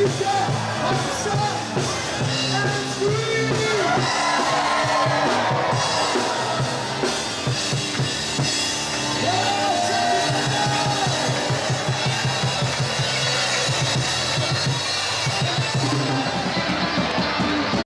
Yüce Hakk'a